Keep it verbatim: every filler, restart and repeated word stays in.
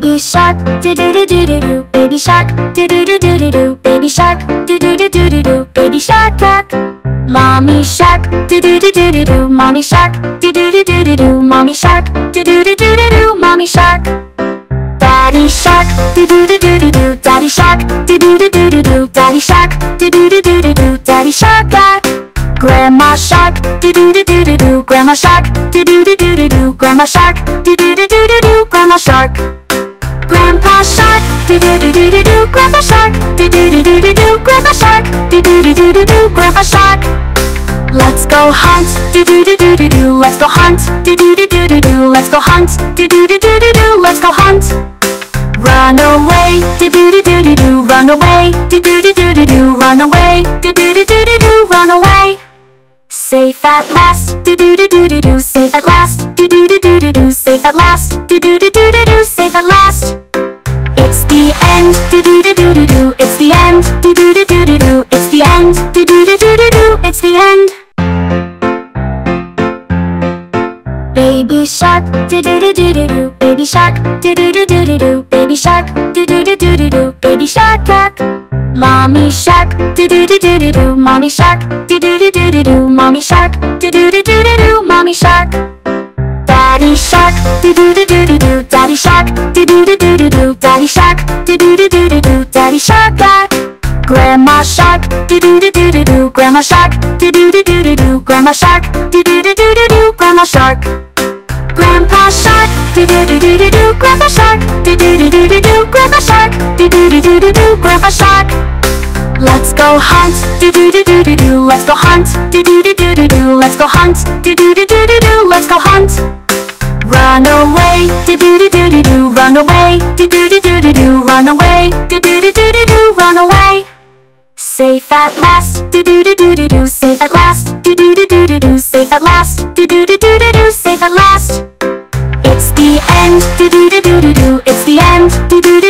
Baby shark, do do do do do do. Baby shark, do do do do do do. Baby shark, do do do do do do. Baby shark, duck. Mommy shark, do do do do do do. Mommy shark, do do do do do do. Mommy shark, do do do do do do. Mommy shark. Daddy shark, do do do do do do. Daddy shark, do do do do do do. Daddy shark, do do do do do do. Daddy shark, duck. Grandma shark, do do do do do do. Grandma shark, do do do do do do. Grandma shark, do do do do do do. Grandma shark. Grandpa shark, do do do do do do. Grandpa shark, do do do do do do. Grandpa shark, do do do do do do. Grandpa shark. Let's go hunt, do do do do do do. Let's go hunt, do do do do do do. Let's go hunt, do do do do do do. Let's go hunt. Run away, do do do do do do. Run away, do do do do do do. Run away, do do do do do do. Run away. Safe at last, do do do do do do. Safe at last, do do do do do do. Safe at last, do do do do do do. Safe at last. It's the end, do do do do do do. It's the end, do do do do do do. It's the end, do do do do do do. It's the end. Baby shark, do do do do do do. Baby shark, do do do do do do. Baby shark, do do do do do do. Baby shark, duck. Mommy shark, do do do do do do. Mommy shark, do do do do do do. Mommy shark, do do do do do do. Mommy shark. Daddy shark, do do do do do do. Daddy shark, do do do do do do. Daddy shark, do do do do do do. Daddy shark, duck. Grandma shark, do do do do do do. Grandma shark, do do do do do do. Grandma shark, do do do do do do. Grandma shark. Grandpa shark, do do do do do do. Grandpa shark, do do do do do do. Grandpa shark, do do do do do do. Grandpa shark. Let's go hunt, do do do do do do. Let's go hunt, do do do do do do. Let's go hunt, do do do do do do. Let's go hunt. Run away, do do do do do do. Run away, do do do do do do. Run away, do do do do do do. Run away. Safe at last, do do do do do do. Safe at last, do do do do do do. Safe at last, do do do do do do. Safe at last. It's the end, do do do do do do. It's the end, do do do